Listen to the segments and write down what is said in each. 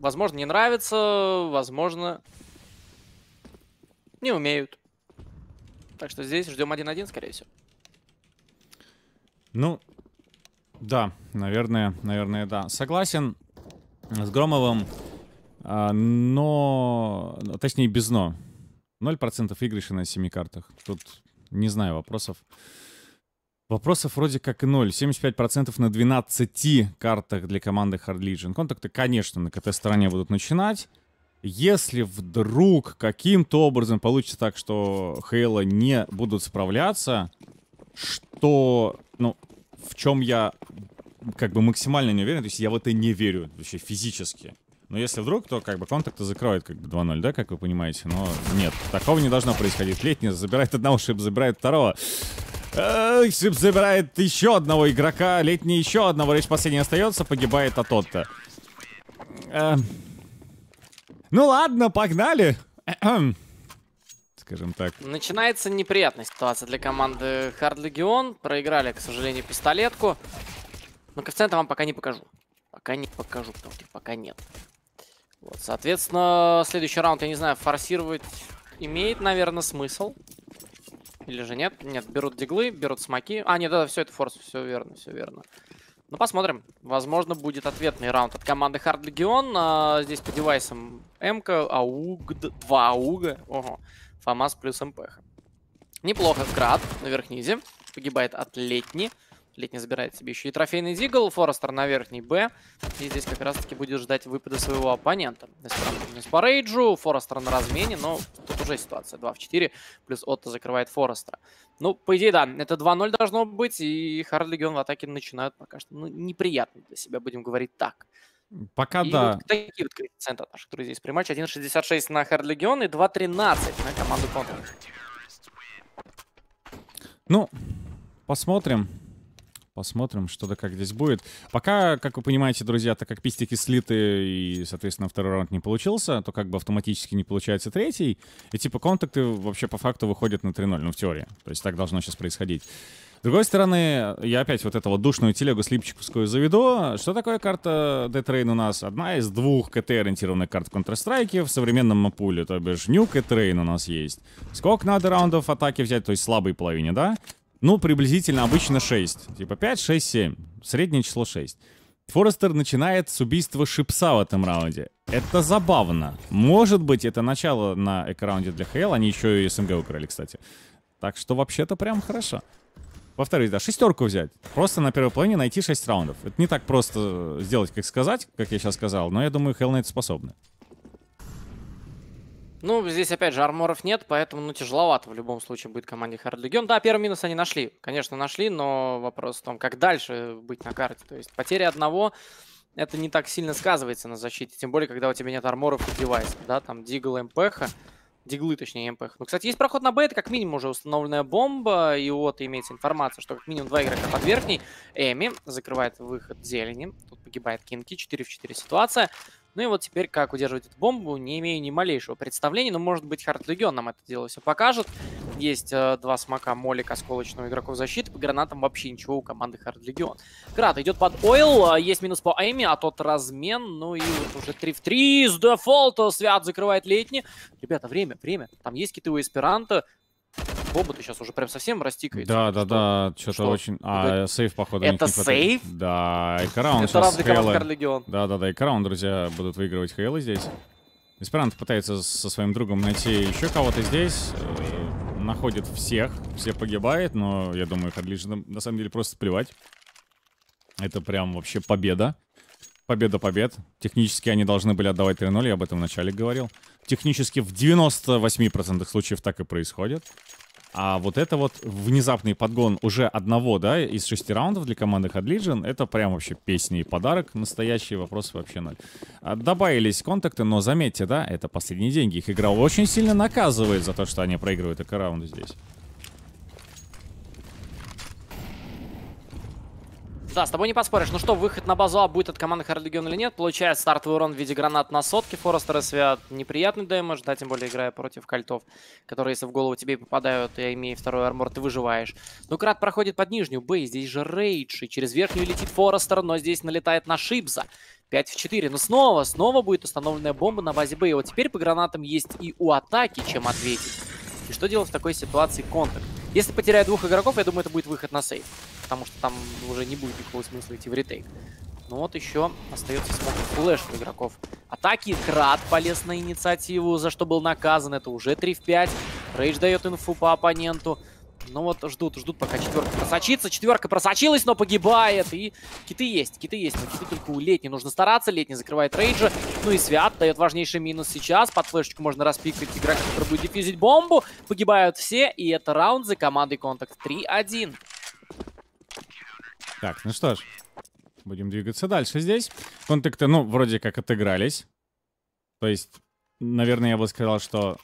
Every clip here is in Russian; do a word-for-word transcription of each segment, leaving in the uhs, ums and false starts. Возможно, не нравится, возможно, не умеют. Так что здесь ждем один-один, скорее всего. Ну, да, наверное, наверное, да. Согласен с Громовым, но... Точнее, без но. ноль процентов игрыша на семи картах. Тут не знаю вопросов. Вопросов вроде как и ноль. семьдесят пять процентов на двенадцати картах для команды Hard Legion. Контакты, конечно, на КТ-стороне будут начинать. Если вдруг каким-то образом получится так, что Хейла не будут справляться, что, ну, в чем я как бы максимально не уверен, то есть я в это не верю вообще физически. Но если вдруг, то как бы контакты закроют как бы два-ноль, да, как вы понимаете? Но нет, такого не должно происходить. Летний забирает одного, шип забирает второго. Шип забирает еще одного игрока, Летний еще одного, речь последний остается, погибает от тот-то. Э, ну ладно, погнали. Скажем так. Начинается неприятная ситуация для команды Hard Legion. Проиграли, к сожалению, пистолетку. Но коэффициента вам пока не покажу. Пока не покажу, потому что пока нет. Вот, соответственно, следующий раунд, я не знаю, форсировать имеет, наверное, смысл. Или же нет? Нет, берут диглы, берут смоки. А, нет, да, все это форс, все верно, все верно. Ну, посмотрим. Возможно, будет ответный раунд от команды Hard Legion. А, здесь по девайсам М-ка, АУГ, два АУГа. Ого, ФАМАС плюс МПХ. Неплохо, Крад на верхнизе. Погибает от Летни. Летний забирает себе еще и трофейный дигл. Форестер на верхней Б. И здесь как раз-таки будет ждать выпада своего оппонента. По рейджу, Форестер на размене, но тут уже ситуация. два в четыре, плюс Отто закрывает Форестера. Ну, по идее, да, это два-ноль должно быть, и Hard Legion в атаке начинают пока что, ну, неприятно для себя, будем говорить так. Пока и да. Вот такие вот коэффициенты от наших друзей с приматча. один шестьдесят шесть на Hard Legion и два тринадцать на команду Contact. Ну, посмотрим. Посмотрим, что да как здесь будет. Пока, как вы понимаете, друзья, так как пистики слиты и, соответственно, второй раунд не получился, то как бы автоматически не получается третий. И типа контакты вообще по факту выходят на три-ноль, ну в теории. То есть так должно сейчас происходить. С другой стороны, я опять вот эту вот душную телегу слипчиковскую заведу. Что такое карта де_train у нас? Одна из двух КТ-ориентированных карт Counter-Strike в современном мапуле. То бишь, Nuke и де_train у нас есть. Сколько надо раундов атаки взять, то есть слабой половине, да? Ну, приблизительно обычно шесть. Типа пять, шесть, семь. Среднее число шесть. Форестер начинает с убийства шипса в этом раунде. Это забавно. Может быть, это начало на эко-раунде для ХЛ. Они еще и СНГ украли, кстати. Так что вообще-то прям хорошо. Во-вторых, да, шестерку взять. Просто на первой половине найти шесть раундов. Это не так просто сделать, как сказать, как я сейчас сказал. Но я думаю, ХЛ на это способны. Ну, здесь, опять же, арморов нет, поэтому, ну, тяжеловато в любом случае будет команде Hard Legion. Да, первый минус они нашли. Конечно, нашли, но вопрос в том, как дальше быть на карте. То есть потеря одного, это не так сильно сказывается на защите. Тем более, когда у тебя нет арморов и девайсов, да, там дигл, МПХ. Диглы, точнее, МПХ. Ну, кстати, есть проход на Б, это как минимум уже установленная бомба. И вот имеется информация, что как минимум два игрока под верхней. Эми закрывает выход зелени. Тут погибает кинqie. четыре в четыре ситуация. Ну и вот теперь, как удерживать эту бомбу, не имею ни малейшего представления. Но, может быть, Hard Legion нам это дело все покажет. Есть э, два смока, молик, осколочного игроков защиты. По гранатам вообще ничего у команды Hard Legion. Крат идет под ойл. Есть минус по эми, а тот размен. Ну и вот уже три в три с дефолта. Свят закрывает Летний. Ребята, время, время. Там есть какие-то у EspiranTo. Бобот сейчас уже прям совсем растикается. Да, да, да, что-то очень... А, сейф, походу, это сейф? Да, эко-раунд сейчас Хейла. Да, да, да, эко-раунд, друзья, будут выигрывать Хейла здесь. EspiranTo пытается со своим другом найти еще кого-то здесь. Находит всех, все погибает, но я думаю, Hard Legion на самом деле просто плевать. Это прям вообще победа. Победа побед. Технически они должны были отдавать три-ноль, я об этом вначале говорил. Технически в девяноста восьми процентах случаев так и происходит. А вот это вот внезапный подгон уже одного, да, из шести раундов для команды Hard Legion, это прям вообще песни и подарок, настоящие вопросы вообще ноль. Добавились контакты, но заметьте, да, это последние деньги. Их игра очень сильно наказывает за то, что они проигрывают эко-раунды здесь. Да, с тобой не поспоришь. Ну что, выход на базу А будет от команды Hard Legion или нет? Получает стартовый урон в виде гранат на сотке. Форестер и Свят неприятный дэмэдж, да, тем более играя против кольтов, которые, если в голову тебе попадают, и имея второй армор, ты выживаешь. Ну, Крат проходит под нижнюю Б, здесь же рейдж, и через верхнюю летит Форестер, но здесь налетает на шипза. пять в четыре, но снова, снова будет установленная бомба на базе Б. И вот теперь по гранатам есть и у атаки, чем ответить. И что делать в такой ситуации Контакт? Если потеряют двух игроков, я думаю, это будет выход на сейф. Потому что там уже не будет никакого смысла идти в ретейк. Ну вот еще остается смотреть флеш у игроков. Атаки, Крад полез на инициативу, за что был наказан. Это уже три в пять. рAge дает инфу по оппоненту. Ну вот ждут, ждут, пока четверка просочится. Четверка просочилась, но погибает. И киты есть, киты есть. Но киты только у Летни нужно стараться. Летни закрывает рAge. Ну и Свят дает важнейший минус сейчас. Под флешечку можно распикать игрока, который будет дефьюзить бомбу. Погибают все. И это раунд за командой Контакт три один. Так, ну что ж. Будем двигаться дальше здесь. Контакты, ну, вроде как отыгрались. То есть, наверное, я бы сказал, что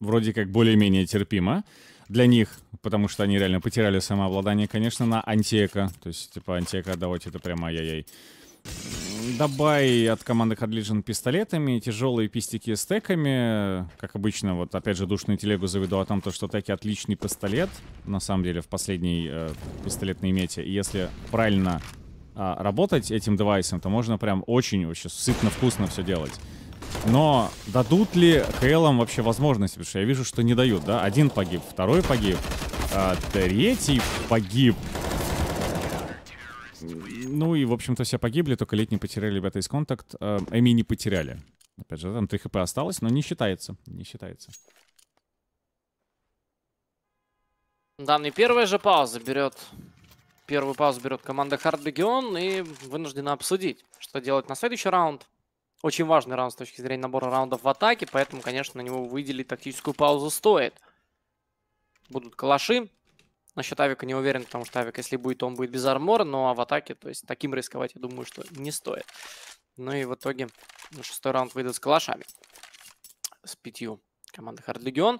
вроде как более-менее терпимо для них, потому что они реально потеряли самообладание, конечно, на антиэко. То есть, типа, антиэко отдавать это прямо ай-яй-яй. Добай от команды Hard Legion пистолетами, тяжелые пистики с теками. Как обычно, вот опять же, душную телегу заведу о том, что теки отличный пистолет. На самом деле, в последней э, пистолетной мете. И если правильно э, работать этим девайсом, то можно прям очень вообще сытно-вкусно все делать. Но дадут ли КЛам вообще возможность? Потому что я вижу, что не дают, да? Один погиб, второй погиб, а третий погиб. Ну и, в общем-то, все погибли, только Летний потеряли ребята из Контакт. Эми не потеряли. Опять же, там три хп осталось, но не считается. Не считается. Да, и первая же пауза берет... Первую паузу берет команда Hard Legion и вынуждена обсудить, что делать на следующий раунд. Очень важный раунд с точки зрения набора раундов в атаке, поэтому, конечно, на него выделить тактическую паузу стоит. Будут калаши. Насчет авика не уверен, потому что авик, если будет, он будет без армора, но в атаке, то есть, таким рисковать, я думаю, что не стоит. Ну и в итоге шестой раунд выйдет с калашами. С пятью команды Hard Legion.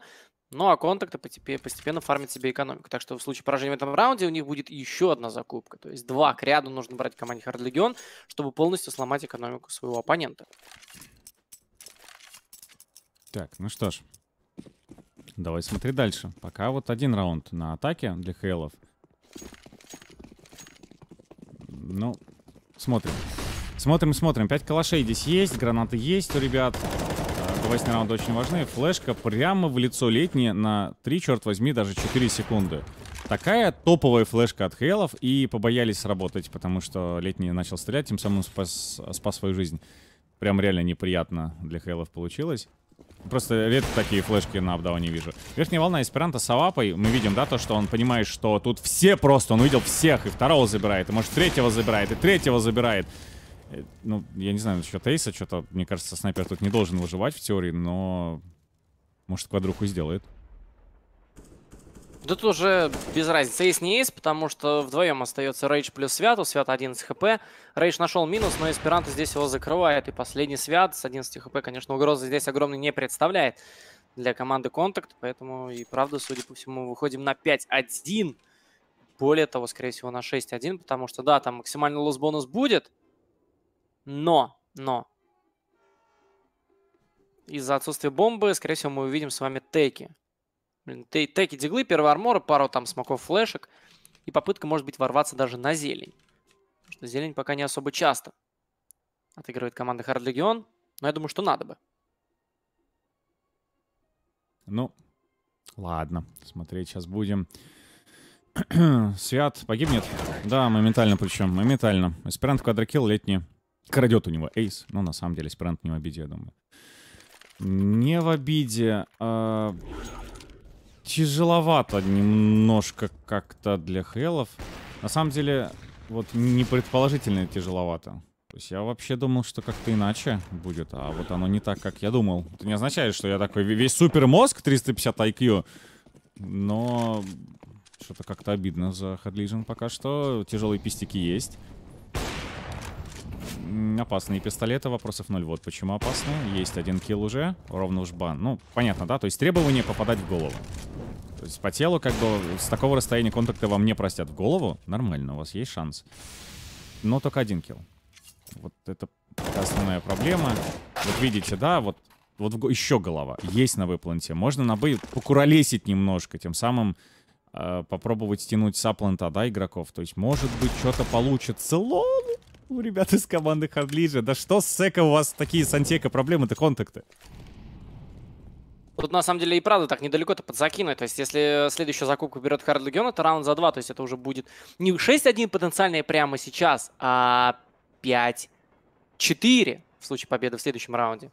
Ну а Контакты постепенно фармят себе экономику. Так что в случае поражения в этом раунде у них будет еще одна закупка. То есть два к ряду нужно брать команде Hard Legion, чтобы полностью сломать экономику своего оппонента. Так, ну что ж. Давай смотри дальше. Пока вот один раунд на атаке для ХЛов. Ну, смотрим. Смотрим, смотрим. Пять калашей здесь есть, гранаты есть у ребят. Восьмой раунд очень важны. Флешка прямо в лицо Летни на три, черт возьми, даже четыре секунды. Такая топовая флешка от ХЛов, и побоялись сработать, потому что Летний начал стрелять, тем самым спас, спас свою жизнь. Прям реально неприятно для ХЛов получилось. Просто редко такие флешки на обдавании вижу. Верхняя волна Эсперанто с авапой. Мы видим, да, то, что он понимает, что тут все просто. Он увидел всех, и второго забирает, и может третьего забирает, и третьего забирает. Ну, я не знаю, насчет Эйса, что-то, мне кажется, снайпер тут не должен выживать в теории, но... Может, квадруху сделает. Тут уже без разницы, Эйс не Эйс, потому что вдвоем остается рAge плюс Свят, у Свята одиннадцать хп. рAge нашел минус, но Эсперанто здесь его закрывает, и последний Свят с одиннадцать хп, конечно, угрозы здесь огромной не представляет для команды Контакт, поэтому и правда, судя по всему, выходим на пять один. Более того, скорее всего, на шесть один, потому что, да, там максимальный лосс-бонус будет. Но, но, из-за отсутствия бомбы, скорее всего, мы увидим с вами теки. Блин, теки, диглы, первый армор, пару там смоков, флешек. И попытка, может быть, ворваться даже на зелень. Потому что зелень пока не особо часто отыгрывает команда Hard Legion. Но я думаю, что надо бы. Ну, ладно. Смотреть сейчас будем. Свят погибнет? Да, моментально причем, моментально. Эсперант квадрокилл, Летний. Крадет у него Эйс. Но на самом деле Эсперант не в обиде, я думаю. Не в обиде. А... Тяжеловато немножко как-то для ХЛов. На самом деле, вот непредположительно тяжеловато. То есть я вообще думал, что как-то иначе будет. А вот оно не так, как я думал. Это не означает, что я такой весь супер мозг, триста пятьдесят ай кью. Но что-то как-то обидно за Hard Legion пока что. Тяжелые пистики есть. Опасные пистолеты, вопросов ноль. Вот почему опасные. Есть один килл уже, ровно уж бан. Ну, понятно, да? То есть требование попадать в голову. То есть по телу, как бы, с такого расстояния Контакты вам не простят в голову. Нормально, у вас есть шанс. Но только один килл. Вот это основная проблема. Вот видите, да, вот, вот в... еще голова. Есть на выпланте. Можно на бы покуролесить немножко, тем самым э, попробовать стянуть саплента, да, игроков. То есть, может быть, что-то получится. Лол! У ребят из команды Hard Legion. Да что, сэка, у вас такие сантека проблемы-то, контакты? Тут на самом деле и правда так недалеко-то подзакинуть. То есть если следующую закупку берет Hard Legion, это раунд за два. То есть это уже будет не шесть один потенциальные прямо сейчас, а пять четыре в случае победы в следующем раунде.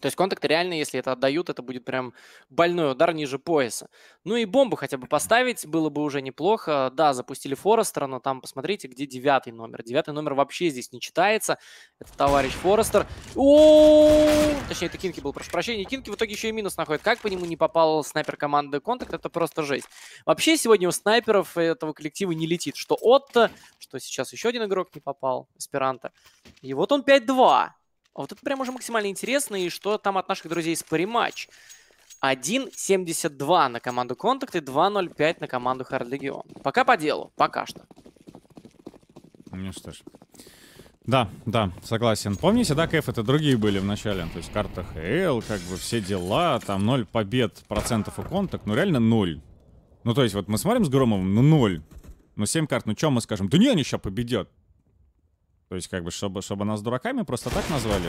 То есть контакты реально, если это отдают, это будет прям больной удар ниже пояса. Ну и бомбу хотя бы поставить было бы уже неплохо. Да, запустили Форестера, но там посмотрите, где девятый номер. Девятый номер вообще здесь не читается. Это товарищ Форестер. О-о-о-о! Точнее, это Кинqie был, прошу прощения. Кинqie в итоге еще и минус находит. Как по нему не попал снайпер команды Контакт, это просто жесть. Вообще сегодня у снайперов этого коллектива не летит. Что Отто, что сейчас еще один игрок не попал, EspiranTo. И вот он пять два. А вот это прям уже максимально интересно. И что там от наших друзей с париматч? один семьдесят два на команду Контакт и два ноль пять на команду Hard Legion. Пока по делу. Пока что. Ну что ж. Да, да, согласен. Помните, да, КФ это другие были в начале. То есть карта ХЛ, как бы все дела. Там ноль побед процентов у Контакт. Ну реально ноль. Ну то есть вот мы смотрим с Громовым, ну ноль. Ну семь карт, ну что мы скажем? Да не, они сейчас победят. То есть, как бы, чтобы, чтобы нас дураками просто так назвали.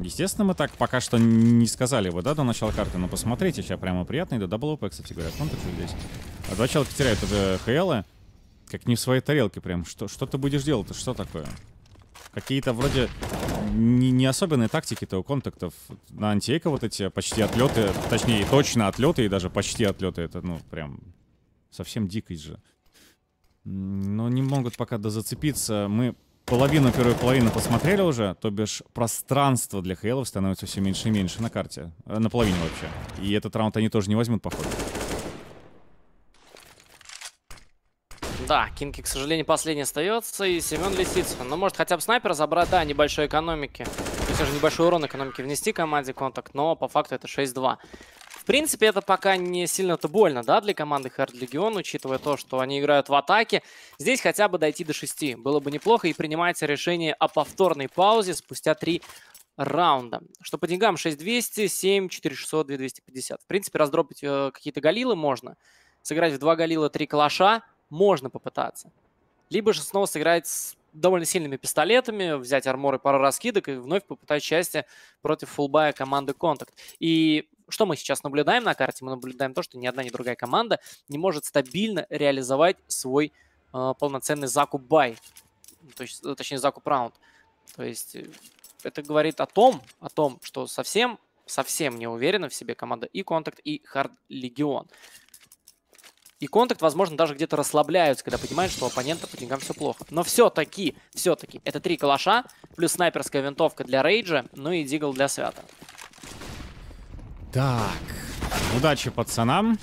Естественно, мы так пока что не сказали бы, да, до начала карты. Но посмотрите, сейчас прямо приятный до даблопа, кстати говоря, контакт здесь. А два человека теряют уже ХЛы. Как не в своей тарелке прям. Что, что ты будешь делать-то? Что такое? Какие-то вроде не, не особенные тактики-то у контактов. На антиэко вот эти почти отлеты. Точнее, точно отлеты и даже почти отлеты. Это, ну, прям совсем дикость же. Но не могут пока дозацепиться. Мы... Половину, первую половину посмотрели уже, то бишь пространство для хейлов становится все меньше и меньше на карте. На половине вообще. И этот раунд они тоже не возьмут, походу. Да, Кинqie, к сожалению, последний остается, и Семен Лисицын. Но может хотя бы снайпера забрать, да, небольшой экономики. И все же небольшой урон экономики внести команде Контакт, но по факту это шесть два. В принципе, это пока не сильно-то больно, да, для команды Hard Legion, учитывая то, что они играют в атаке. Здесь хотя бы дойти до шести было бы неплохо, и принимается решение о повторной паузе спустя три раунда. Что по деньгам? шесть двести, семь, четыре шестьсот, две тысячи двести пятьдесят. В принципе, раздропить э, какие-то галилы можно. Сыграть в два галила, три калаша можно попытаться. Либо же снова сыграть с довольно сильными пистолетами, взять арморы, пару раскидок и вновь попытать счастье против фулбая команды Контакт. И... Что мы сейчас наблюдаем на карте? Мы наблюдаем то, что ни одна, ни другая команда не может стабильно реализовать свой э, полноценный закуп бай. То есть, точнее, закуп раунд. То есть это говорит о том, о том, что совсем, совсем не уверена в себе команда и Контакт, и Hard Legion. И Контакт, возможно, даже где-то расслабляются, когда понимают, что у оппонента по деньгам все плохо. Но все-таки, все-таки, это три калаша, плюс снайперская винтовка для рейджа, ну и дигл для свята. Так, удачи пацанам.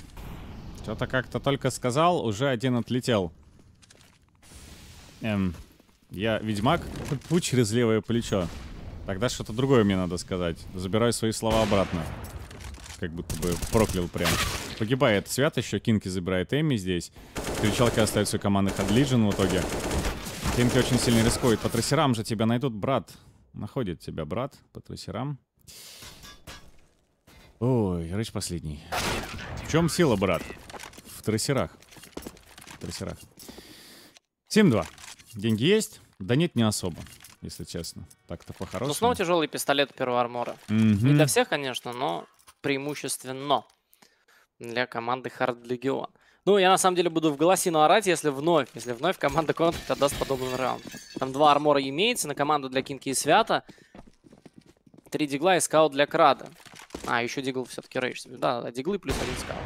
Что-то как-то только сказал, уже один отлетел. Эм, я ведьмак, путь через левое плечо. Тогда что-то другое мне надо сказать. Забираю свои слова обратно. Как будто бы проклял прям. Погибает Свят еще, Кинqie забирает Эми здесь. Кричалка остается у команды Hard Legion в итоге. Кинqie очень сильно рискует. По трассерам же тебя найдут, брат. Находит тебя, брат, по трассерам. Ой, рейдж последний. В чем сила, брат? В трассерах. В трассерах. семь два. Деньги есть? Да нет, не особо, если честно. Так-то по-хорошему. Ну, снова тяжелый пистолет первого армора. Mm-hmm. Не для всех, конечно, но преимущественно для команды Hard Legion. Ну, я на самом деле буду в голосину орать, если вновь, если вновь команда Контакт отдаст подобный раунд. Там два армора имеется на команду для Кинqie и Свята. Три дигла и скаут для Крада. А, еще дигл все-таки рейдж. Да, да, диглы плюс один скаут.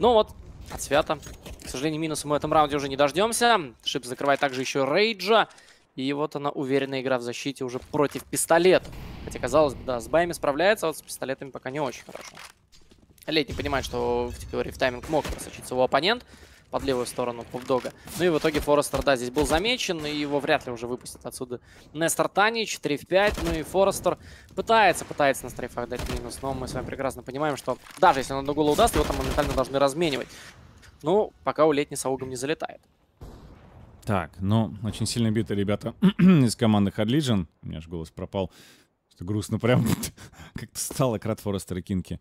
Ну вот, от Свята. К сожалению, минус мы в этом раунде уже не дождемся. шип закрывает также еще рейджа. И вот она, уверенная игра в защите уже против пистолета. Хотя, казалось бы, да, с баями справляется, а вот с пистолетами пока не очень хорошо. Летний понимает, что в теории в тайминг мог просочиться его оппонент под левую сторону Пупдога. Ну и в итоге Форестер, да, здесь был замечен, и его вряд ли уже выпустят отсюда Нестор Тани, четыре в пять, ну и Форестер пытается, пытается на стрейфах дать минус, но мы с вами прекрасно понимаем, что даже если он одну голову даст, его там моментально должны разменивать. Ну, пока у Летний с аугом не залетает. Так, ну, очень сильно биты ребята из команды Hard Legion. У меня же голос пропал, что грустно прям как-то стало. Крад, Форестер и Кинqie.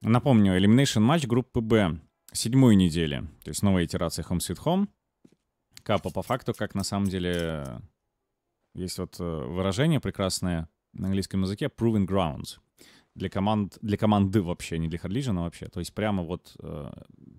Напомню, элиминейшн матч группы Б. Седьмую неделю. То есть новая итерация Home Sweet Home. Капа по факту, как на самом деле Есть вот выражение прекрасное на английском языке «proving grounds». Для, команд, для команды вообще, не для Hard Legion, а вообще. То есть прямо вот э,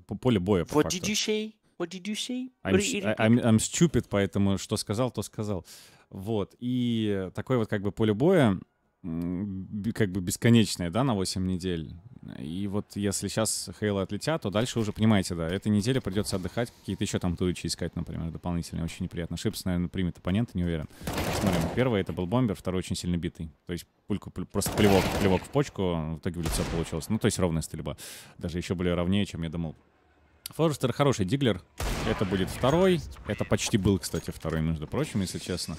по поле боя. What did you say? What did you say? I'm, I'm, I'm stupid, поэтому что сказал, то сказал. Вот. И такое вот как бы поле боя, как бы бесконечное, да, на восемь недель. И вот если сейчас Хейла отлетят, то дальше уже, понимаете, да, этой неделе придется отдыхать, какие-то еще там туличи искать, например, дополнительные. Очень неприятно. шип, наверное, примет оппонента, не уверен. Смотрим. Первый — это был бомбер, второй очень сильно битый. То есть пульку, просто плевок, плевок в почку, в итоге в лицо получилось. Ну, то есть ровная стрельба. Даже еще более ровнее, чем я думал. Форестер хороший диглер. Это будет второй. Это почти был, кстати, второй, между прочим, если честно.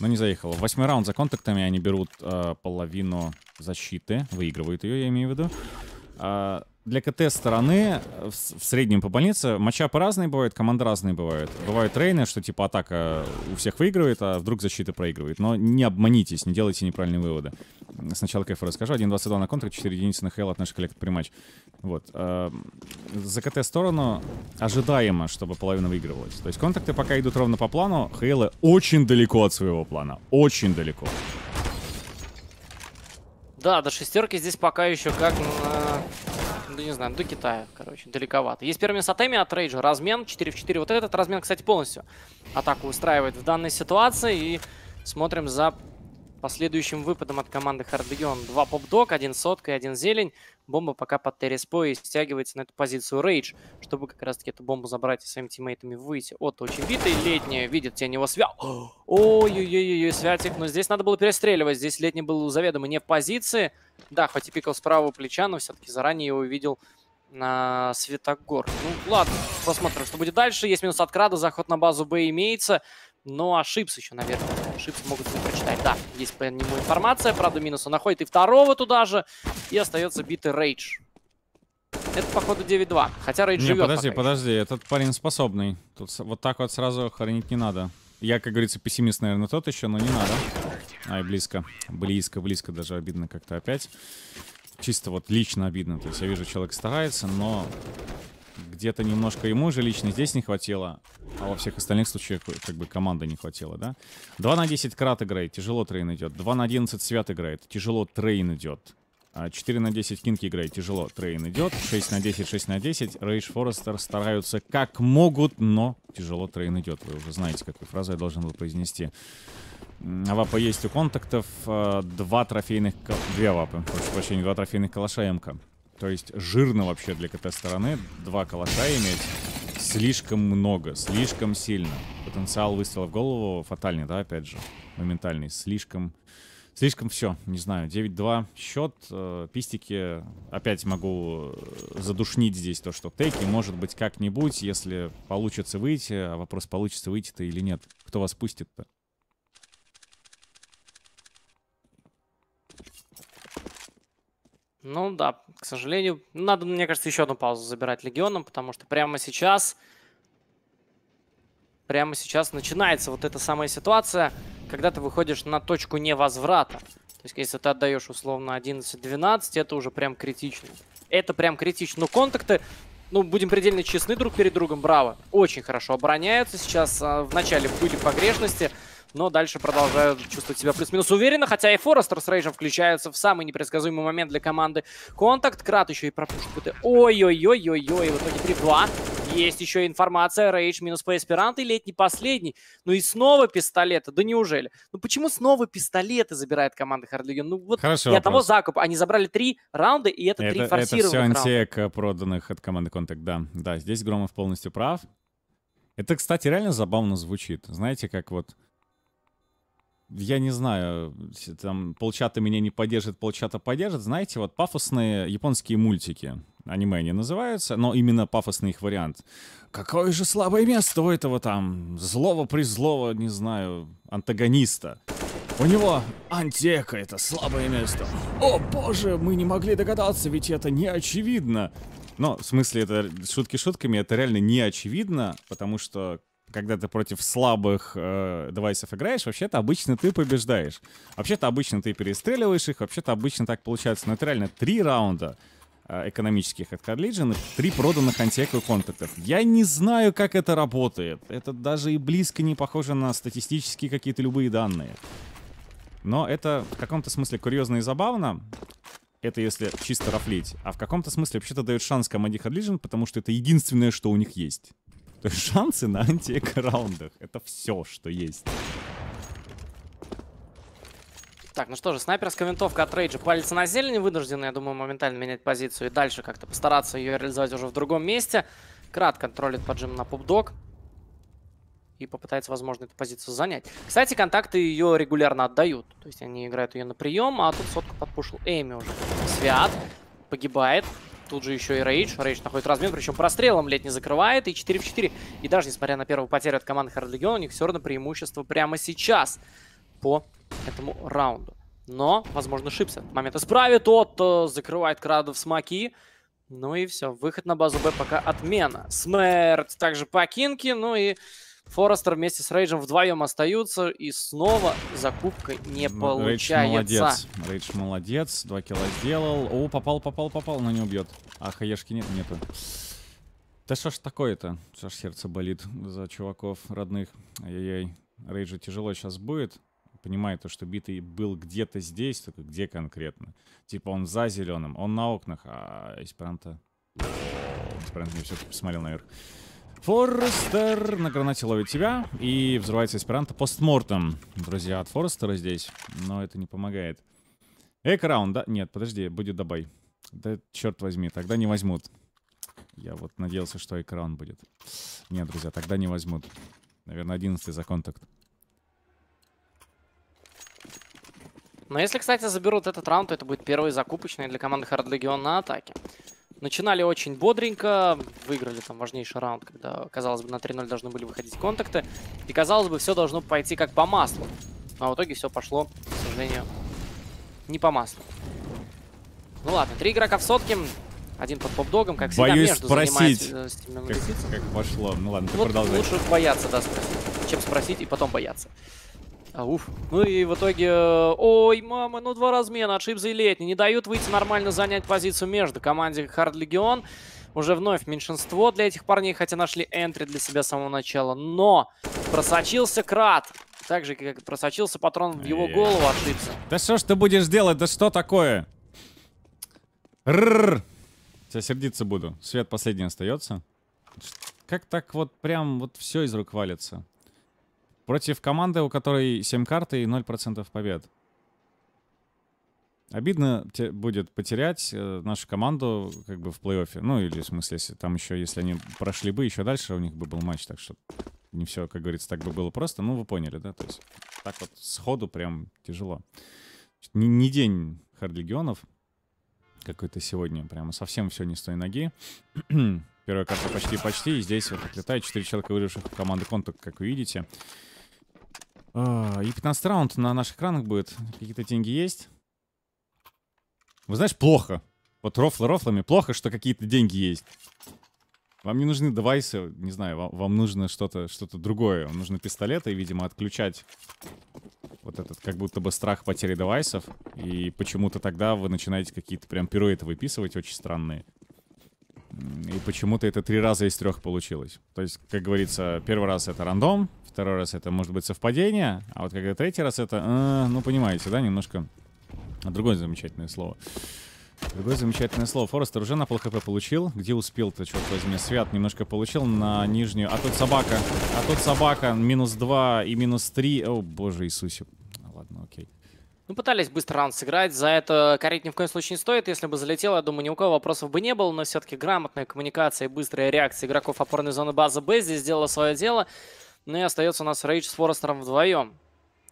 Но не заехало. Восьмой раунд за контактами. Они берут э, половину защиты. Выигрывают ее, я имею в виду. А для КТ стороны в, в среднем по больнице матчапы разные бывают, команды разные бывают. Бывают рейны, что типа атака у всех выигрывает, а вдруг защита проигрывает. Но не обманитесь, не делайте неправильные выводы. Сначала кайф расскажу. один двадцать два на контр, четыре единицы на хейл от нашей коллекты приматч. Вот. За КТ сторону ожидаемо, чтобы половина выигрывалась. То есть контакты пока идут ровно по плану. Хейлы очень далеко от своего плана. Очень далеко. Да, до шестерки здесь пока еще как... Да не знаю, до Китая, короче, далековато. Есть первый минус от эми, от рейджа. Размен четыре в четыре. Вот этот размен, кстати, полностью атаку устраивает в данной ситуации. И смотрим за последующим выпадом от команды Hard Legion. Два поп-дог, один сотка и один зелень. Бомба пока под терриспо и стягивается на эту позицию рейдж, чтобы как раз-таки эту бомбу забрать и своими тиммейтами выйти. От очень битый летний, видит тень его свят. Ой-ой-ой-ой, святик. Но здесь надо было перестреливать. Здесь летний был заведомо не в позиции. Да, хоть и пикал с правого плеча, но все-таки заранее его увидел на Светогор. Ну, ладно, посмотрим, что будет дальше. Есть минус от Крада, заход на базу Б имеется. Ну, а шипс еще, наверное, шипс могут не прочитать. Да, есть по нему информация, правда, минус он находит и второго туда же. И остается битый рейдж. Это, походу, девять два. Хотя рейдж живет. Подожди, подожди, еще. Этот парень способный. Тут вот так вот сразу хоронить не надо. Я, как говорится, пессимист, наверное, тот еще, но не надо. Ай, близко. Близко, близко, даже обидно как-то опять. Чисто вот лично обидно. То есть я вижу, человек старается, но где-то немножко ему же лично здесь не хватило. А во всех остальных случаях как бы команды не хватило, да? два на десять Крат играет, тяжело трейн идет. два на одиннадцать Свят играет, тяжело трейн идет. четыре на десять кинки играет, тяжело трейн идет. шесть на десять, шесть на десять. Рейдж, Форестер стараются как могут, но тяжело трейн идет. Вы уже знаете, какую фразу я должен был произнести. Авапа есть у контактов, два трофейных... Две авапы, прошу прощения, два трофейных калаша МК. То есть жирно вообще для КТ стороны два калаша иметь слишком много, слишком сильно. Потенциал выстрела в голову фатальный, да, опять же, моментальный. Слишком, слишком все, не знаю, девять два счет, пистики. Опять могу задушнить здесь то, что теки, может быть, как-нибудь, если получится выйти, а вопрос, получится выйти-то или нет. Кто вас пустит-то? Ну да, к сожалению. Надо, мне кажется, еще одну паузу забирать Легионом, потому что прямо сейчас... Прямо сейчас начинается вот эта самая ситуация, когда ты выходишь на точку невозврата. То есть, если ты отдаешь, условно, одиннадцать двенадцать, это уже прям критично. Это прям критично. Но контакты, ну, будем предельно честны друг перед другом, браво, очень хорошо обороняются. Сейчас а, вначале были погрешности, но дальше продолжают чувствовать себя плюс-минус уверенно. Хотя и Форестер с рейджем включаются в самый непредсказуемый момент для команды Контакт. Крат еще и пропушит КТ. Ой-ой-ой-ой-ой. В итоге три два. Есть еще информация. Рейдж минус по Эсперанто. И летний последний. Ну и снова пистолеты. Да неужели? Ну почему снова пистолеты забирает команда Hard Legion? Ну вот хороший для вопрос. Того закупа. Они забрали три раунда, и это, это три форсированных раунда. Это все антиэко проданных от команды Контакт, да. Да, здесь Громов полностью прав. Это, кстати, реально забавно звучит. Знаете, как вот... Я не знаю, там полчата меня не поддержит, полчата поддержит. Знаете, вот пафосные японские мультики. Аниме они называются, но именно пафосный их вариант. Какое же слабое место у этого там злого-призлого, не знаю, антагониста. У него антиэко — это слабое место. О боже, мы не могли догадаться, ведь это не очевидно. Но в смысле, это шутки шутками, это реально не очевидно, потому что... Когда ты против слабых э, девайсов играешь, вообще-то обычно ты побеждаешь. Вообще-то обычно ты перестреливаешь их, вообще-то обычно так получается. Но это реально три раунда экономических от Hard Legion, три проданных антеку и контактов. Я не знаю, как это работает. Это даже и близко не похоже на статистические какие-то любые данные. Но это в каком-то смысле курьезно и забавно. Это если чисто рафлить. А в каком-то смысле вообще-то дает шанс команде Hard Legion, потому что это единственное, что у них есть. То есть шансы на антиэко-раундах. Это все, что есть. Так, ну что же, снайперская винтовка от рейджа палится на зелени, вынуждены, я думаю, моментально менять позицию и дальше как-то постараться ее реализовать уже в другом месте. Крат контролит поджим на пупдог и попытается, возможно, эту позицию занять. Кстати, контакты ее регулярно отдают, то есть они играют ее на прием, а тут сотку подпушил Эми уже. Свят погибает, тут же еще и рейдж, рейдж находит размен, причем прострелом лет не закрывает, и четыре в четыре. И даже несмотря на первую потерю от команды Hard Legion, у них все равно преимущество прямо сейчас по этому раунду. Но, возможно, ошибся. Момент исправит. Тот закрывает Крадов смоки. Ну и все. Выход на базу Б пока отмена. Смерть также по кинке. Ну и Форестер вместе с Рейджем вдвоем остаются. И снова закупка не получается. Рейдж молодец. Рейдж молодец. Два килла сделал. О, попал, попал, попал. Но не убьет. А хаешки нет, нету. Да что ж такое-то? Что ж сердце болит за чуваков родных. Ай-яй-яй. Рейджу тяжело сейчас будет. Понимает то, что битый был где-то здесь, только где конкретно. Типа он за зеленым, он на окнах, а Эсперанто... Эсперанто не все-таки посмотрел наверх. Форестер на гранате ловит тебя, и взрывается Эсперанто постмортом. Друзья, от Форестера здесь, но это не помогает. Эко-раунд, да? Нет, подожди, будет добай. Да черт возьми, тогда не возьмут. Я вот надеялся, что эко-раунд будет. Нет, друзья, тогда не возьмут. Наверное, одиннадцатый за контакт. Но если, кстати, заберут этот раунд, то это будет первый закупочный для команды Hard Legion на атаке. Начинали очень бодренько, выиграли там важнейший раунд, когда, казалось бы, на три ноль должны были выходить контакты. И, казалось бы, все должно пойти как по маслу. Но в итоге все пошло, к сожалению, не по маслу. Ну ладно, три игрока в сотке, один под поп-догом, как всегда, боюсь между спросить, занимает, э, как, как пошло. Ну ладно, ты вот продолжай. Лучше бояться, да, спросить, чем спросить и потом бояться. А, уф. Ну и в итоге... Ой, мама, ну два размена от шипза и летний. Не дают выйти нормально занять позицию между команде Hard Legion. Уже вновь меньшинство для этих парней, хотя нашли энтри для себя с самого начала. Но просочился Крат. Так же, как просочился патрон в его голову от шипза. Да что ж ты будешь делать? Да что такое? Рррр. Тебя сердиться буду. Свет последний остается. Как так вот прям вот все из рук валится? Против команды, у которой семь карт и ноль процентов побед. Обидно будет потерять э, нашу команду как бы в плей-оффе. Ну или в смысле, если, там еще, если они прошли бы еще дальше, у них бы был матч. Так что не все, как говорится, так бы было просто. Ну вы поняли, да? То есть так вот сходу прям тяжело. Не, не день Hard Legion'ов какой-то сегодня. Прямо совсем все не с той ноги. Первая карта почти-почти. И здесь вот отлетает четыре человека, выживших в команду контакт, как вы видите. И пятнадцатый раунд на наших экранах будет. Какие-то деньги есть. Вы знаешь, плохо. Вот рофлы-рофлами плохо, что какие-то деньги есть. Вам не нужны девайсы, не знаю, вам, вам нужно что-то что-то другое. Вам нужны пистолеты, и, видимо, отключать вот этот как будто бы страх потери девайсов. И почему-то тогда вы начинаете какие-то прям пируэты выписывать очень странные. И почему-то это три раза из трех получилось. То есть, как говорится, первый раз это рандом, второй раз это может быть совпадение, а вот когда третий раз это, э, ну понимаете, да, немножко другое замечательное слово. Другое замечательное слово. Форестер уже на пол хп получил. Где успел-то, черт возьми? Свят немножко получил на нижнюю. А тут собака, а тут собака. Минус два и минус три. О, боже Иисусе. Ладно, окей. Ну, пытались быстро раунд сыграть, за это корить ни в коем случае не стоит. Если бы залетело, я думаю, ни у кого вопросов бы не было, но все-таки грамотная коммуникация и быстрая реакция игроков опорной зоны базы Б здесь сделала свое дело. Ну и остается у нас рейдж с Форестером вдвоем.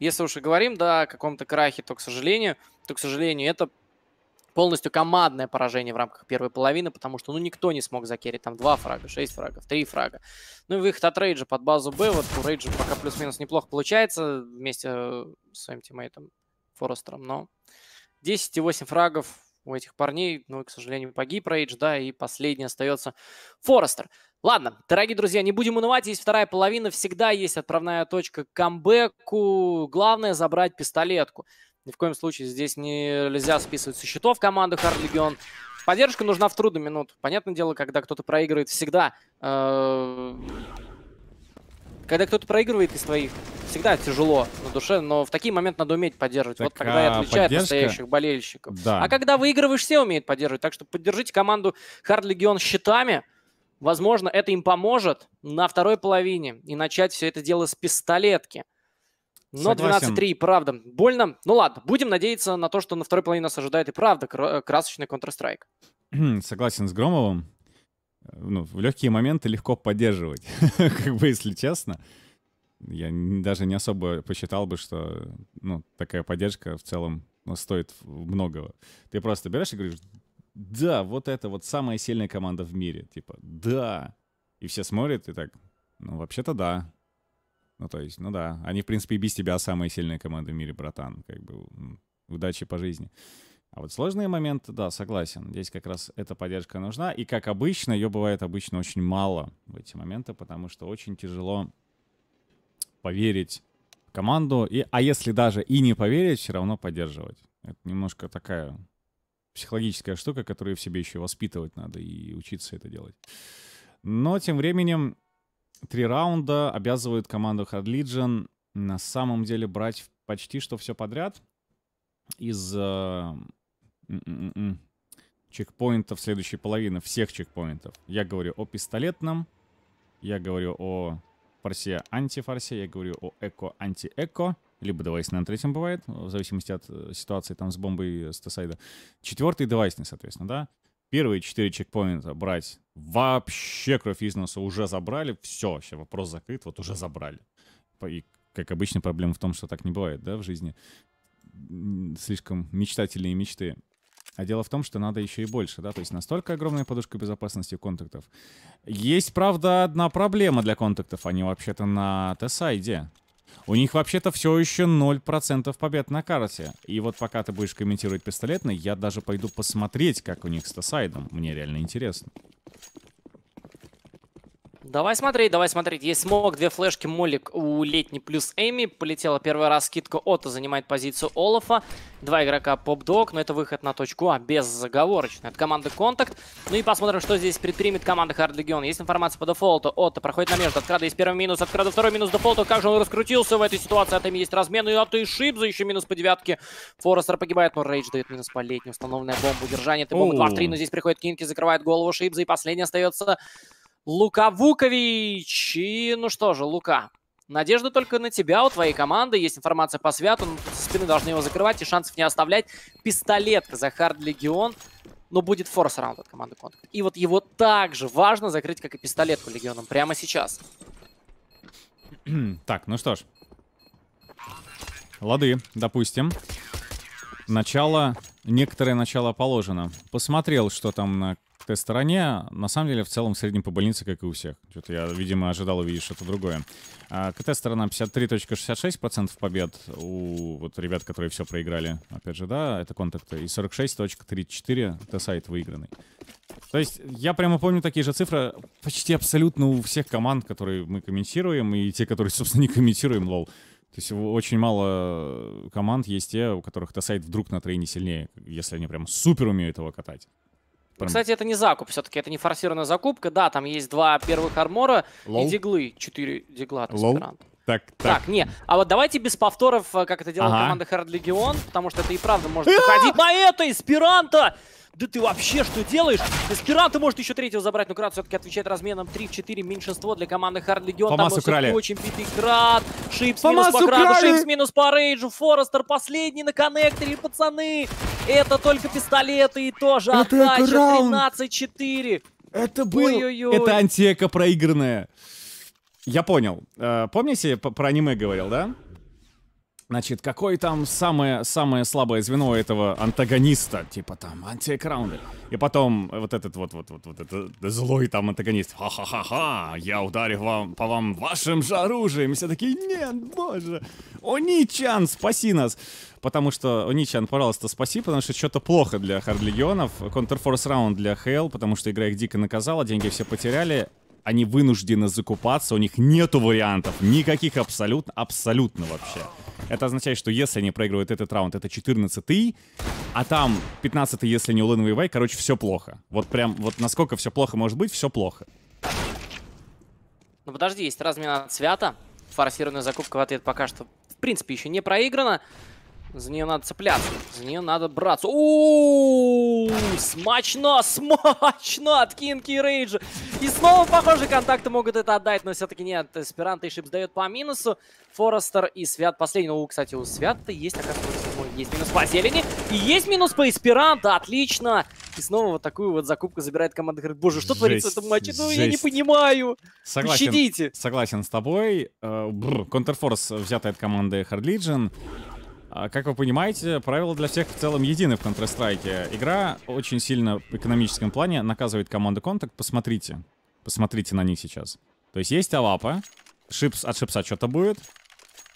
Если уж и говорим, да, о каком-то крахе, то, к сожалению, то, к сожалению, это полностью командное поражение в рамках первой половины, потому что, ну, никто не смог закерить там два фрага, шесть фрагов, три фрага. Ну и выход от рейджа под базу Б. Вот у рейджа пока плюс-минус неплохо получается вместе с своим тиммейтом Форестером, но десять и восемь фрагов у этих парней, ну и, к сожалению, погиб рейдж, да, и последний остается Форестер. Ладно, дорогие друзья, не будем унывать, есть вторая половина, всегда есть отправная точка к камбэку, главное забрать пистолетку. Ни в коем случае здесь нельзя списывать со счетов команды Hard Legion. Поддержка нужна в трудную минуту. Понятное дело, когда кто-то проигрывает, всегда... Э, когда кто-то проигрывает из твоих, всегда тяжело на душе, но в такие моменты надо уметь поддерживать. Так, вот когда это отличает поддержка... настоящих болельщиков. Да. А когда выигрываешь, все умеют поддерживать. Так что поддержите команду Hard Legion щитами. Возможно, это им поможет на второй половине и начать все это дело с пистолетки. Но двенадцать три, правда, больно. Ну ладно, будем надеяться на то, что на второй половине нас ожидает и правда красочный Counter-Strike. Согласен с Громовым. Ну, в легкие моменты легко поддерживать, как бы, если честно. Я даже не особо посчитал бы, что ну, такая поддержка в целом ну, стоит многого. Ты просто берешь и говоришь, да, вот это вот самая сильная команда в мире. Типа, да. И все смотрят и так, ну, вообще-то да. Ну, то есть, ну да. Они, в принципе, и без тебя самые сильные команды в мире, братан. Как бы, удачи по жизни. А вот сложные моменты, да, согласен. Здесь как раз эта поддержка нужна. И, как обычно, ее бывает обычно очень мало в эти моменты, потому что очень тяжело поверить в команду. И, а если даже и не поверить, все равно поддерживать. Это немножко такая психологическая штука, которую в себе еще воспитывать надо и учиться это делать. Но, тем временем... Три раунда обязывают команду Hard Legion на самом деле брать почти что все подряд. Из э, чекпоинтов следующей половины, всех чекпоинтов. Я говорю о пистолетном, я говорю о форсе-антифорсе, я говорю о эко-анти-эко. Либо девайсный на третьем бывает, в зависимости от ситуации там с бомбой с Т-сайда. Четвертый девайсный, соответственно, да. Первые четыре чекпоинта брать вообще кровь из носа, уже забрали. Все, вообще вопрос закрыт, вот уже забрали. И, как обычно, проблема в том, что так не бывает, да, в жизни. Слишком мечтательные мечты. А дело в том, что надо еще и больше, да, то есть настолько огромная подушка безопасности у контактов. Есть, правда, одна проблема для контактов, они вообще-то на Т-сайде. У них вообще-то все еще ноль процентов побед на карте. И вот пока ты будешь комментировать пистолетный, я даже пойду посмотреть, как у них с Т-сайдом. Мне реально интересно. Давай смотреть, давай смотреть. Есть смог, две флешки, молик у Летни плюс Эми. Полетела первый раз скидка. Отто занимает позицию Олафа. Два игрока поп-дог, но это выход на точку А безоговорочно от команды Контакт. Ну и посмотрим, что здесь предпримет команда Hard Legion. Есть информация по дефолту. Отто проходит на между. От Крада есть первый минус, от Крада второй минус дефолту. Как же он раскрутился в этой ситуации? От Эми есть размен. И от шип за еще минус по девятке. Форестер погибает, но рейдж дает минус по Летни. Установленная бомба, удержание. Ты бомба два в три, но здесь приходит Кинки, закрывает голову шип за. И последний остается... Лука Вукович. И ну что же, Лука, надежда только на тебя, у твоей команды. Есть информация по Святу, но со спины должны его закрывать и шансов не оставлять. Пистолетка за Hard Legion, но будет форс раунд от команды Контакт. И вот его также важно закрыть, как и пистолетку Легионом прямо сейчас. Так, ну что ж. Лады, допустим. Начало, некоторое начало положено. Посмотрел, что там на... в той стороне, на самом деле, в целом, в среднем по больнице, как и у всех. Что-то я, видимо, ожидал увидеть что-то другое. А КТ-сторона пятьдесят три точка шестьдесят шесть процентов побед у вот ребят, которые все проиграли. Опять же, да, это контакты. И сорок шесть точка тридцать четыре процента Т-сайт выигранный. То есть, я прямо помню такие же цифры почти абсолютно у всех команд, которые мы комментируем, и те, которые, собственно, не комментируем, лол. То есть, очень мало команд есть те, у которых Т-сайт вдруг на трейне сильнее, если они прям супер умеют его катать. Кстати, это не закуп, все-таки это не форсированная закупка. Да, там есть два первых армора Лол. И диглы, четыре дигла от Эсперанто. Так, так. Так, не, а вот давайте без повторов, как это делала ага. команда Hard Legion, потому что это и правда может уходить на это, Эсперанто! Да ты вообще что делаешь? Эсперанто может еще третьего забрать, но Крад все-таки отвечает разменом три в четыре, меньшинство для команды Hard Legion. Фомас украли. Очень битый Крад, шипз минус по Краду, шипз минус по рейджу, Форестер последний на коннекторе, пацаны! Это только пистолеты и тоже отдача тринадцать четыре. Это был... Ой-ой-ой. Это антиэко проигранная. Я понял. Помните, про аниме говорил, да? Значит, какое там самое, самое слабое звено этого антагониста? Типа там антиэко-раунды. И потом вот этот вот, вот, вот, вот этот злой там антагонист. Ха-ха-ха-ха, я ударю вам, по вам вашим же оружием. И все такие, нет, боже. Оничан, спаси нас. Потому что, Оничан, пожалуйста, спаси, потому что что-то плохо для Hard Legion'ов. Counter-Force раунд для Хейл, потому что игра их дико наказала, деньги все потеряли. они вынуждены закупаться, у них нету вариантов, никаких абсолютно, абсолютно вообще. Это означает, что если они проигрывают этот раунд, это четырнадцатый, а там пятнадцатый, если не улын воевай, короче, все плохо. Вот прям, вот насколько все плохо может быть, все плохо. Ну подожди, есть размена от свята, форсированная закупка в ответ пока что, в принципе, еще не проиграна. За нее надо цепляться, за нее надо браться. У-у-у, смачно, смачно от кинqie и рейджа. И снова, похоже, контакты могут это отдать, но все-таки нет. EspiranTo и шип дает по минусу. Forester и свят последний. Ну, кстати, у свята есть, оказывается, есть минус по зелени. И есть минус по EspiranTo, отлично. И снова вот такую вот закупку забирает команда. Говорит, боже, что жесть, творится в этом матче? Ну, жесть. Я не понимаю. Согласен, пощадите. Согласен с тобой. Контрфорс взятый от команды Hard Legion. Как вы понимаете, правила для всех в целом едины в Counter-Strike. Игра очень сильно в экономическом плане наказывает команду Contact. Посмотрите. Посмотрите на них сейчас. То есть есть авапа. шип, от шипса что-то будет.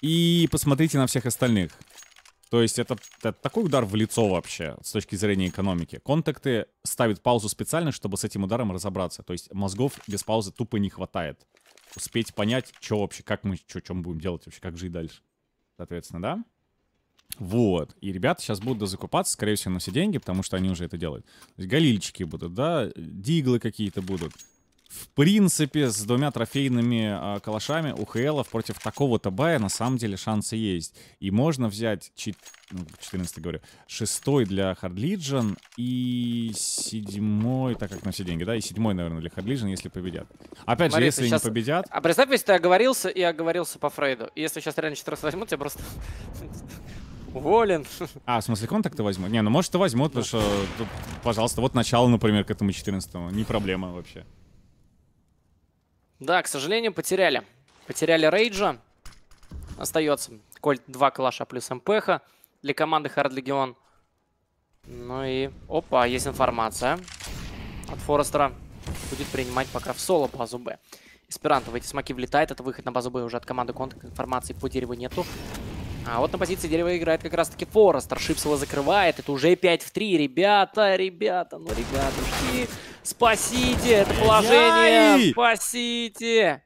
И посмотрите на всех остальных. То есть это, это такой удар в лицо вообще с точки зрения экономики. Контакты ставят паузу специально, чтобы с этим ударом разобраться. То есть мозгов без паузы тупо не хватает. Успеть понять, что вообще, как мы, что, что мы будем делать вообще, как жить дальше. Соответственно, да? Вот, и ребята сейчас будут закупаться, скорее всего, на все деньги, потому что они уже это делают. Галильчики будут, да, диглы какие-то будут. В принципе, с двумя трофейными э, калашами у ХЛов против такого-то бая на самом деле шансы есть. И можно взять, четырнадцатый говорю, шестой для Hard Legion и седьмой, так как на все деньги, да, и седьмой, наверное, для Hard Legion, если победят. Опять Смотри, же, если сейчас... не победят... А представь, если ты оговорился и оговорился по Фрейду. Если сейчас реально четырнадцать возьмут, тебя просто... Уволен. А, в смысле, контакты возьмут? Не, ну может и возьмут, да. Потому что, пожалуйста, вот начало, например, к этому четырнадцатому. Не проблема вообще. Да, к сожалению, потеряли. Потеряли рейджа. Остается кольт два калаша плюс МПХ для команды Hard Legion. Ну и, опа, есть информация от Форестера. Будет принимать пока в соло базу Б. EspiranTo в эти смоки влетает. Это выход на базу Б уже от команды Контакт. Информации по дереву нету. А вот на позиции дерева играет как раз-таки Forester. шип его закрывает. Это уже пять в три. Ребята, ребята, ну, ребятушки, спасите это положение. Яй! Спасите.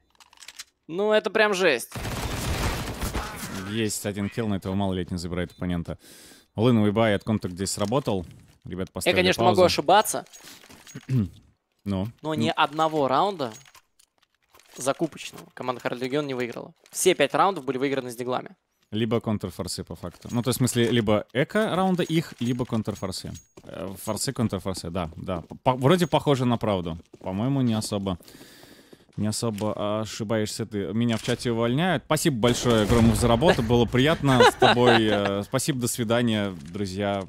Ну, это прям жесть. Есть один килл, но этого мало лет не забирает оппонента. Улыновый бай от Контакт здесь сработал. Ребят, поставили Я, конечно, паузу. могу ошибаться. Но, но ни одного раунда закупочного команда Hard Legion не выиграла. Все пять раундов были выиграны с диглами. Либо контрфорсы, по факту. Ну, то есть, в смысле, либо эко-раунда их, либо контрфорсы. Форсы, контрфорсы, да, да. По вроде похоже на правду. По-моему, не особо. Не особо ошибаешься ты. Меня в чате увольняют. Спасибо большое, Громов, за работу. Было приятно с тобой. Спасибо, до свидания, друзья.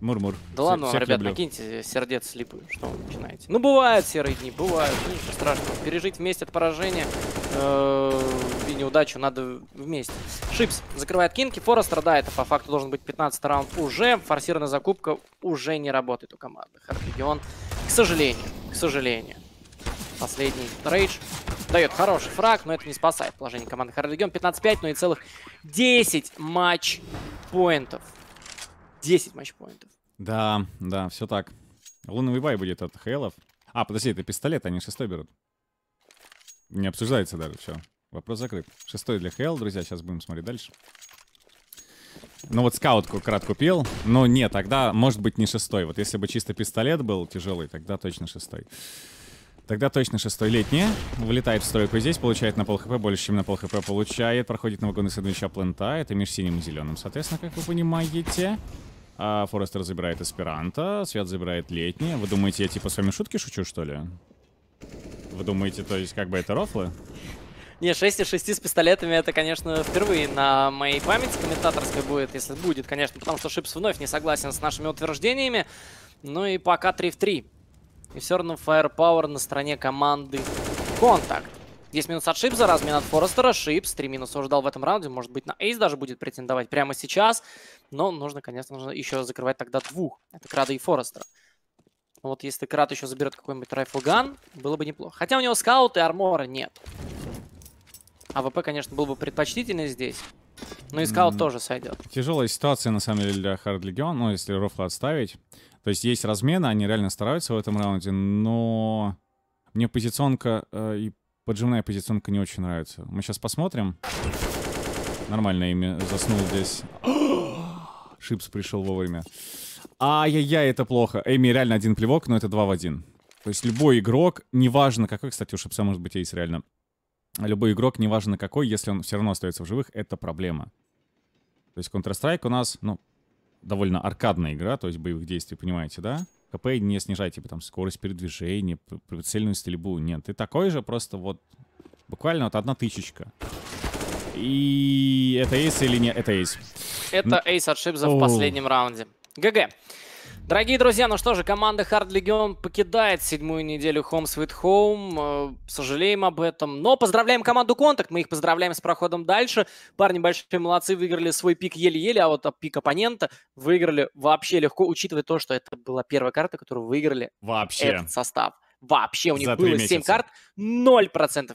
Мур-мур. Да ладно, ребят, накиньте сердец слепы, что вы начинаете. Ну, бывают серые дни, бывают. Ничего страшного. Пережить вместе это поражение и неудачу надо вместе. шип закрывает кинqie, Forester, да, это по факту должен быть пятнадцатый раунд уже. Форсированная закупка уже не работает у команды Hard Legion. К сожалению, к сожалению. Последний рейдж дает хороший фраг, но это не спасает положение команды Hard Legion. пятнадцать пять, но и целых десять матч-поинтов. десять матч-поинтов. Да, да, все так. Луновый бай будет от ХЛов. А, подожди, это пистолет, они шестой берут. Не обсуждается даже, все. Вопрос закрыт. Шестой для ХЛ, друзья, сейчас будем смотреть дальше. Ну вот скаутку Крад купил, но нет, тогда может быть не шестой. Вот если бы чисто пистолет был тяжелый, тогда точно шестой. Тогда точно шестой летний. Влетает в стройку здесь, получает на пол хп, больше чем на пол хп получает. Проходит на вагоны следующего плента, это между синим и зеленым, соответственно, как вы понимаете. А Forester забирает EspiranTo, свят забирает летний. Вы думаете, я типа с вами шутки шучу, что ли? Вы думаете, то есть как бы это рофлы? Не, шесть из шести с пистолетами, это, конечно, впервые на моей памяти комментаторской будет, если будет, конечно, потому что шип вновь не согласен с нашими утверждениями. Ну и пока три в три. И все равно Firepower на стороне команды Контакт. Есть минус от шип за размен от Forester. шип три минуса уже дал в этом раунде, может быть, на эйс даже будет претендовать прямо сейчас. Но нужно, конечно, нужно еще закрывать тогда двух. Это Крада и Forester. Вот если Крад еще заберет какой-нибудь райфлган, было бы неплохо. Хотя у него скаут и армора нет. АВП, конечно, был бы предпочтительный здесь. Но и скаут mm-hmm. тоже сойдет. Тяжелая ситуация, на самом деле, для Hard Legion. Ну, если рофлы отставить. То есть есть размены, они реально стараются в этом раунде, но... Мне позиционка э, и поджимная позиционка не очень нравится. Мы сейчас посмотрим. Нормально ими заснул здесь. шипз пришел вовремя. Ай-яй-яй, это плохо. Эми реально один плевок, но это два в один. То есть любой игрок, неважно какой, кстати, у шипса может быть есть реально. Любой игрок, неважно какой, если он все равно остается в живых, это проблема. То есть Counter-Strike у нас, ну, довольно аркадная игра, то есть боевых действий, понимаете, да? КП не снижайте, потому что скорость передвижения, прицельную стрельбу нет. И такой же просто вот, буквально вот одна тысячечка. И это эйс или нет? Это эйс. Это эйс от шипза в последнем раунде. ГГ. Дорогие друзья, ну что же, команда Hard Legion покидает седьмую неделю Home Sweet Home. Сожалеем об этом, но поздравляем команду Контакт. Мы их поздравляем с проходом дальше. Парни большие молодцы, выиграли свой пик еле-еле, а вот пик оппонента выиграли вообще легко, учитывая то, что это была первая карта, которую выиграли вообще этот состав. Вообще у них было семь карт, ноль процентов.